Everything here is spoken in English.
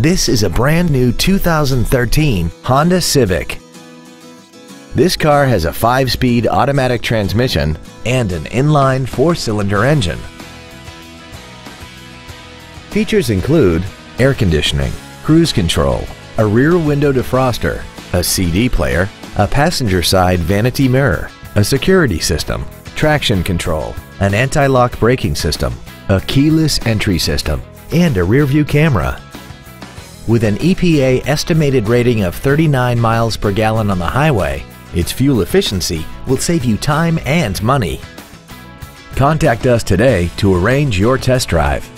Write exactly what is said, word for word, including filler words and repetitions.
This is a brand new two thousand thirteen Honda Civic. This car has a five-speed automatic transmission and an inline four-cylinder engine. Features include air conditioning, cruise control, a rear window defroster, a C D player, a passenger side vanity mirror, a security system, traction control, an anti-lock braking system, a keyless entry system, and a rear-view camera. With an E P A estimated rating of thirty-nine miles per gallon on the highway, its fuel efficiency will save you time and money. Contact us today to arrange your test drive.